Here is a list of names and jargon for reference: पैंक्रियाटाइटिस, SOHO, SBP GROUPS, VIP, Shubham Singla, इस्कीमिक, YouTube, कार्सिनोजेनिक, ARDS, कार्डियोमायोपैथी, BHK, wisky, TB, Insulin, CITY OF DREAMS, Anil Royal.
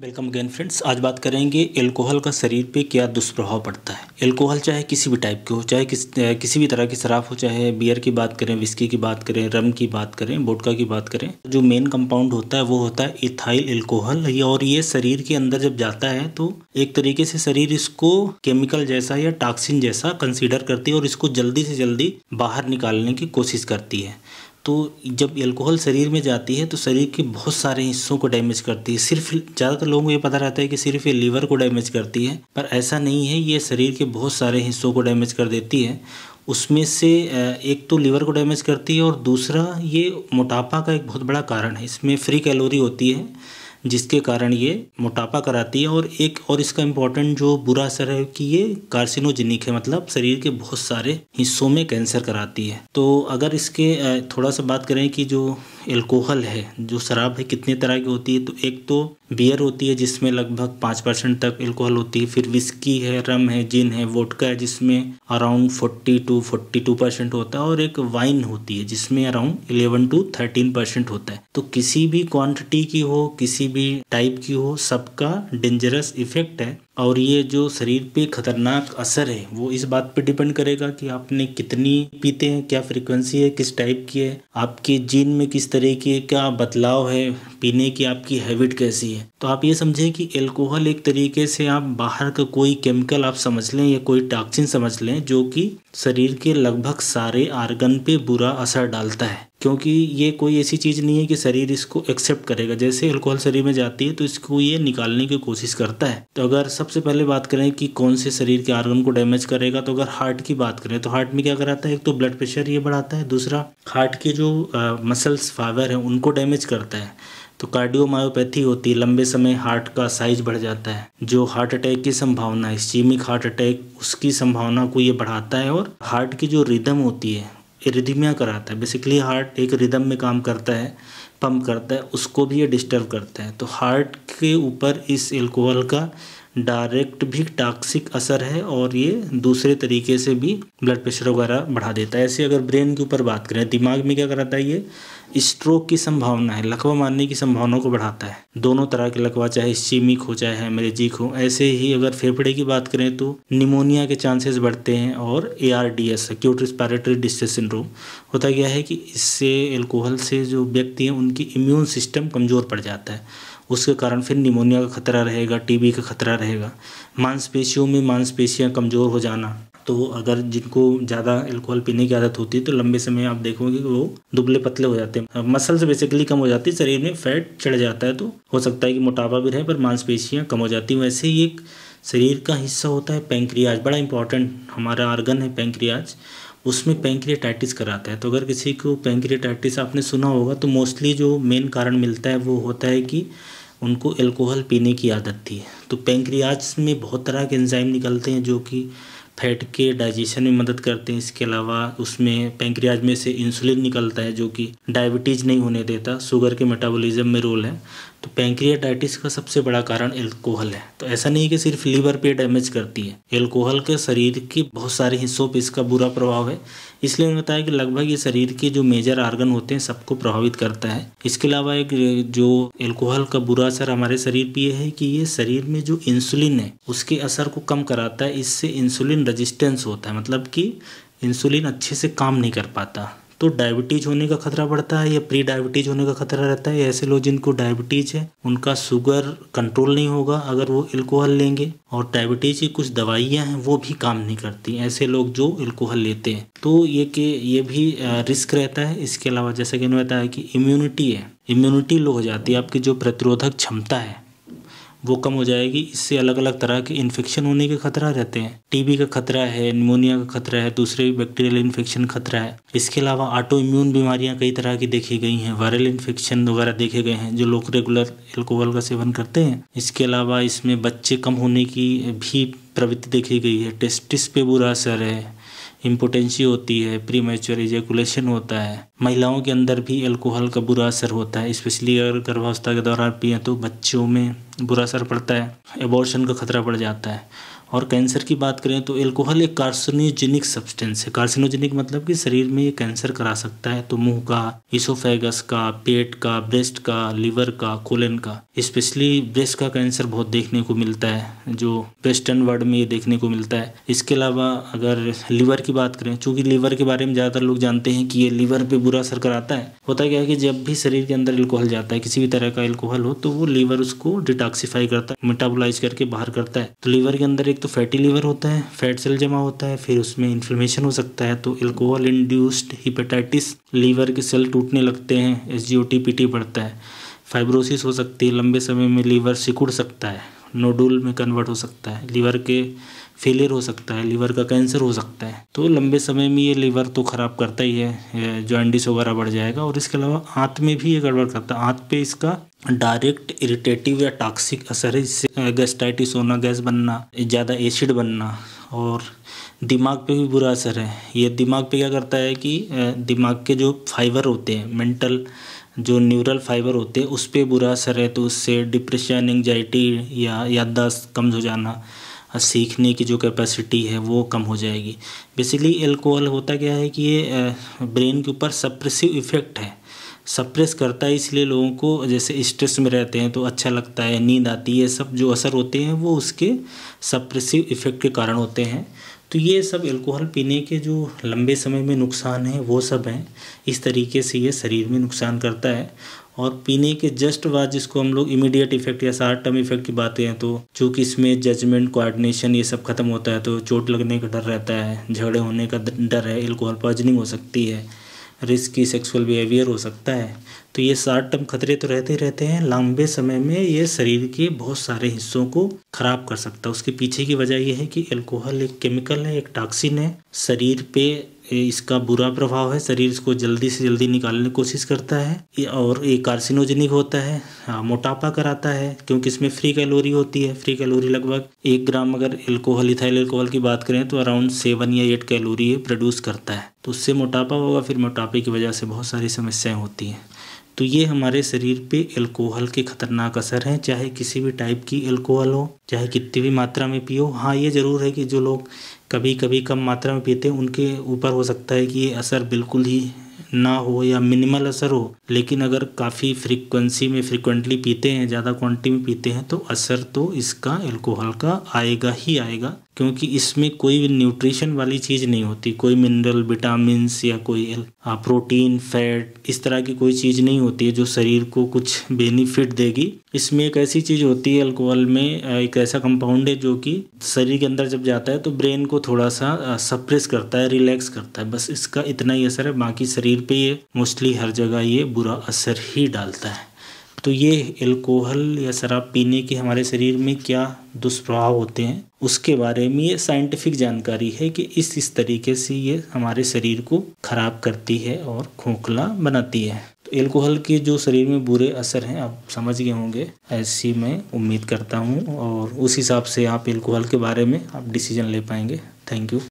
Welcome again friends, आज बात करेंगे एल्कोहल का शरीर पे क्या दुष्प्रभाव पड़ता है। एल्कोहल चाहे किसी भी टाइप के हो, चाहे किसी भी तरह की शराब हो, चाहे बियर की बात करें, विस्की की बात करें, रम की बात करें, वोडका की बात करें, जो मेन कंपाउंड होता है वो होता है इथाइल एल्कोहल। और ये शरीर के अंदर जब जाता है तो एक तरीके से शरीर इसको केमिकल जैसा या टॉक्सिन जैसा कंसीडर करती है और इसको जल्दी से जल्दी बाहर निकालने की कोशिश करती है। तो जब एल्कोहल शरीर में जाती है तो शरीर के बहुत सारे हिस्सों को डैमेज करती है। सिर्फ ज़्यादातर लोगों को ये पता रहता है कि सिर्फ ये लीवर को डैमेज करती है, पर ऐसा नहीं है। ये शरीर के बहुत सारे हिस्सों को डैमेज कर देती है। उसमें से एक तो लीवर को डैमेज करती है और दूसरा ये मोटापा का एक बहुत बड़ा कारण है। इसमें फ्री कैलोरी होती है जिसके कारण ये मोटापा कराती है। और एक और इसका इम्पॉर्टेंट जो बुरा असर है कि ये कार्सिनोजेनिक है, मतलब शरीर के बहुत सारे हिस्सों में कैंसर कराती है। तो अगर इसके थोड़ा सा बात करें कि जो एल्कोहल है, जो शराब है, कितने तरह की होती है, तो एक तो बियर होती है जिसमें लगभग 5% तक एल्कोहल होती है। फिर विस्की है, रम है, जिन है, वोडका है जिसमें अराउंड 40 to 42% होता है। और एक वाइन होती है जिसमें अराउंड 11 to 13% होता है। तो किसी भी क्वांटिटी की हो, किसी भी टाइप की हो, सबका डेंजरस इफेक्ट है। और ये जो शरीर पे खतरनाक असर है वो इस बात पे डिपेंड करेगा कि आपने कितनी पीते हैं, क्या फ्रीक्वेंसी है, किस टाइप की है, आपके जीन में किस तरह की क्या बदलाव है, पीने की आपकी हैबिट कैसी है। तो आप ये समझें कि एल्कोहल एक तरीके से आप बाहर का कोई केमिकल आप समझ लें या कोई टॉक्सिन समझ लें जो कि शरीर के लगभग सारे ऑर्गन पे बुरा असर डालता है, क्योंकि ये कोई ऐसी चीज़ नहीं है कि शरीर इसको एक्सेप्ट करेगा। जैसे एल्कोहल शरीर में जाती है तो इसको ये निकालने की कोशिश करता है। तो अगर सबसे पहले बात करें कि कौन से शरीर के ऑर्गन को डैमेज करेगा, तो अगर हार्ट की बात करें तो हार्ट में क्या कराता है, एक तो ब्लड प्रेशर ये बढ़ाता है, दूसरा हार्ट के जो मसल्स फाइबर हैं उनको डैमेज करता है। तो कार्डियोमायोपैथी होती है, लंबे समय हार्ट का साइज बढ़ जाता है। जो हार्ट अटैक की संभावना है, इस्कीमिक हार्ट अटैक, उसकी संभावना को ये बढ़ाता है। और हार्ट की जो रिदम होती है, रिदमिया कराता है। बेसिकली हार्ट एक रिदम में काम करता है, पंप करता है, उसको भी ये डिस्टर्ब करता है। तो हार्ट के ऊपर इस एल्कोहल का डायरेक्ट भी टॉक्सिक असर है और ये दूसरे तरीके से भी ब्लड प्रेशर वगैरह बढ़ा देता है। ऐसे अगर ब्रेन के ऊपर बात करें, दिमाग में क्या कराता है, ये स्ट्रोक की संभावना है, लकवा मारने की संभावना को बढ़ाता है। दोनों तरह के लकवा, चाहे इस्कीमिक हो चाहे हेमरेजिक हो। ऐसे ही अगर फेफड़े की बात करें तो निमोनिया के चांसेस बढ़ते हैं। और ARDS, acute respiratory distress syndrome, होता क्या है कि इससे एल्कोहल से जो व्यक्ति हैं उनकी इम्यून सिस्टम कमज़ोर पड़ जाता है। उसके कारण फिर निमोनिया का खतरा रहेगा, TB का खतरा रहेगा, मांसपेशियों में मांसपेशियां कमज़ोर हो जाना। तो अगर जिनको ज़्यादा एल्कोहल पीने की आदत होती है तो लंबे समय आप देखोगे वो दुबले पतले हो जाते हैं, मसल्स बेसिकली कम हो जाती है, शरीर में फैट चढ़ जाता है। तो हो सकता है कि मोटापा भी रहे पर मांसपेशियाँ कम हो जाती हैं। वैसे ही एक शरीर का हिस्सा होता है पैंक्रियाज, बड़ा इंपॉर्टेंट हमारा ऑर्गन है पैंक्रियाज, उसमें पैंक्रियाटाइटिस कराता है। तो अगर किसी को पैंक्रियाटाइटिस आपने सुना होगा तो मोस्टली जो मेन कारण मिलता है वो होता है कि उनको एल्कोहल पीने की आदत थी। तो पैंक्रियाज में बहुत तरह के एंजाइम निकलते हैं जो कि फैट के डाइजेशन में मदद करते हैं। इसके अलावा उसमें पैंक्रियाज में से इंसुलिन निकलता है जो कि डायबिटीज़ नहीं होने देता, शुगर के मेटाबॉलिज्म में रोल है। तो पैंक्रियाटाइटिस का सबसे बड़ा कारण एल्कोहल है। तो ऐसा नहीं कि सिर्फ लीवर पे डैमेज करती है, एल्कोहल के शरीर के बहुत सारे हिस्सों पे इसका बुरा प्रभाव है। इसलिए मैंने बताया कि लगभग ये शरीर के जो मेजर ऑर्गन होते हैं सबको प्रभावित करता है। इसके अलावा एक जो एल्कोहल का बुरा असर हमारे शरीर पे है कि ये शरीर में जो इंसुलिन है उसके असर को कम कराता है। इससे इंसुलिन रेजिस्टेंस होता है, मतलब कि इंसुलिन अच्छे से काम नहीं कर पाता। तो डायबिटीज होने का खतरा बढ़ता है या प्री डायबिटीज होने का खतरा रहता है। ऐसे लोग जिनको डायबिटीज है उनका शुगर कंट्रोल नहीं होगा अगर वो एल्कोहल लेंगे, और डायबिटीज की कुछ दवाइयां हैं वो भी काम नहीं करती ऐसे लोग जो एल्कोहल लेते हैं। तो ये भी रिस्क रहता है। इसके अलावा जैसा कि मैंने बताया कि इम्यूनिटी है, इम्यूनिटी लो हो जाती है, आपकी जो प्रतिरोधक क्षमता है वो कम हो जाएगी। इससे अलग अलग तरह के इन्फेक्शन होने के खतरा रहते हैं। TB का खतरा है, निमोनिया का खतरा है, दूसरे बैक्टीरियल इन्फेक्शन खतरा है। इसके अलावा ऑटो इम्यून बीमारियां कई तरह की देखी गई हैं, वायरल इन्फेक्शन वगैरह देखे गए हैं जो लोग रेगुलर एल्कोहल का सेवन करते हैं। इसके अलावा इसमें बच्चे कम होने की भी प्रवृत्ति देखी गई है। टेस्टिस पे बुरा असर है, इम्पोटेंसी होती है, प्रीमैच्योर इजैकुलेशन होता है, महिलाओं के अंदर भी अल्कोहल का बुरा असर होता है, स्पेशली अगर गर्भावस्था के दौरान पिएँ तो बच्चों में बुरा असर पड़ता है, एबॉर्शन का खतरा बढ़ जाता है। और कैंसर की बात करें तो अल्कोहल एक कार्सिनोजेनिक सब्सटेंस है। कार्सिनोजेनिक मतलब कि शरीर में ये कैंसर करा सकता है, तो मुंह का, इसोफेगस का, पेट का, ब्रेस्ट का, लीवर का, कोलन का, स्पेशली ब्रेस्ट का कैंसर बहुत देखने को मिलता है, जो वेस्टर्न वर्ल्ड में ये देखने को मिलता है। इसके अलावा अगर लीवर की बात करें, चूँकि लीवर के बारे में ज़्यादातर लोग जानते हैं कि ये लीवर पर बुरा असर कराता है। होता क्या है कि जब भी शरीर के अंदर अल्कोहल जाता है, किसी भी तरह का अल्कोहल हो, तो वो लीवर उसको डिटॉक्सीफाई करता है, मेटाबोलाइज करके बाहर करता है। तो लीवर के अंदर तो फैटी लीवर होता है, फैट सेल जमा होता है, फिर उसमें इन्फ्लेमेशन हो सकता है, तो अल्कोहल इंड्यूस्ड हिपेटाइटिस, लीवर के सेल टूटने लगते हैं, एसजीओटीपीटी बढ़ता है, फाइब्रोसिस हो सकती है, लंबे समय में लीवर सिकुड़ सकता है, नोडुल में कन्वर्ट हो सकता है, लीवर के फेलियर हो सकता है, लीवर का कैंसर हो सकता है। तो लंबे समय में ये लीवर तो ख़राब करता ही है, जॉइंटिस वगैरह बढ़ जाएगा। और इसके अलावा आंत में भी ये गड़बड़ करता है, आंत पे इसका डायरेक्ट इरिटेटिव या टॉक्सिक असर है, जिससे गैस्ट्राइटिस होना, गैस बनना, ज़्यादा एसिड बनना। और दिमाग पे भी बुरा असर है, ये दिमाग पे क्या करता है कि दिमाग के जो फाइबर होते हैं, मेंटल जो न्यूरल फाइबर होते हैं, उस पर बुरा असर है, तो उससे डिप्रेशन, एंग्जाइटी या याददाश्त कम हो जाना, सीखने की जो कैपेसिटी है वो कम हो जाएगी। बेसिकली एल्कोहल होता क्या है कि ये ब्रेन के ऊपर सप्रेसिव इफ़ेक्ट है, सप्रेस करता है, इसलिए लोगों को जैसे स्ट्रेस में रहते हैं तो अच्छा लगता है, नींद आती है, सब जो असर होते हैं वो उसके सप्रेसिव इफ़ेक्ट के कारण होते हैं। तो ये सब अल्कोहल पीने के जो लंबे समय में नुकसान हैं वो सब हैं, इस तरीके से ये शरीर में नुकसान करता है। और पीने के जस्ट बाद जिसको हम लोग इमीडिएट इफेक्ट या शॉर्ट टर्म इफेक्ट की बातें हैं, तो चूँकि इसमें जजमेंट, कोऑर्डिनेशन ये सब खत्म होता है, तो चोट लगने का डर रहता है, झगड़े होने का डर है, अल्कोहल पॉइजनिंग हो सकती है, रिस्की सेक्सुअल बिहेवियर हो सकता है। तो ये शॉर्ट टर्म खतरे तो रहते ही रहते हैं, लंबे समय में ये शरीर के बहुत सारे हिस्सों को खराब कर सकता है। उसके पीछे की वजह ये है कि अल्कोहल एक केमिकल है, एक टॉक्सिन है, शरीर पे इसका बुरा प्रभाव है, शरीर इसको जल्दी से जल्दी निकालने की कोशिश करता है। और ये कार्सिनोजेनिक होता है, मोटापा कराता है, क्योंकि इसमें फ्री कैलोरी होती है। फ्री कैलोरी लगभग 1 ग्राम अगर एल्कोहल, इथाइल एल्कोहल की बात करें तो अराउंड 7 या 8 कैलोरी ये प्रोड्यूस करता है, तो उससे मोटापा होगा, फिर मोटापे की वजह से बहुत सारी समस्याएँ होती हैं। तो ये हमारे शरीर पे अल्कोहल के ख़तरनाक असर हैं, चाहे किसी भी टाइप की अल्कोहल हो, चाहे कितनी भी मात्रा में पियो। हाँ, ये ज़रूर है कि जो लोग कभी कभी कम मात्रा में पीते हैं उनके ऊपर हो सकता है कि ये असर बिल्कुल ही ना हो या मिनिमल असर हो, लेकिन अगर काफ़ी फ्रीक्वेंसी में, फ्रिक्वेंटली पीते हैं, ज़्यादा क्वांटिटी में पीते हैं, तो असर तो इसका अल्कोहल का आएगा ही आएगा, क्योंकि इसमें कोई भी न्यूट्रिशन वाली चीज़ नहीं होती, कोई मिनरल, विटामिन्स या कोई प्रोटीन, फैट, इस तरह की कोई चीज़ नहीं होती है जो शरीर को कुछ बेनिफिट देगी। इसमें एक ऐसी चीज़ होती है अल्कोहल में, एक ऐसा कंपाउंड है जो कि शरीर के अंदर जब जाता है तो ब्रेन को थोड़ा सा सप्रेस करता है, रिलैक्स करता है, बस इसका इतना ही असर है, बाकी शरीर पे ये मोस्टली हर जगह ये बुरा असर ही डालता है। तो ये अल्कोहल या शराब पीने के हमारे शरीर में क्या दुष्प्रभाव होते हैं उसके बारे में ये साइंटिफिक जानकारी है कि इस तरीके से ये हमारे शरीर को खराब करती है और खोखला बनाती है। तो अल्कोहल के जो शरीर में बुरे असर हैं आप समझ गए होंगे, ऐसी मैं उम्मीद करता हूँ, और उस हिसाब से आप अल्कोहल के बारे में आप डिसीजन ले पाएंगे। Thank you.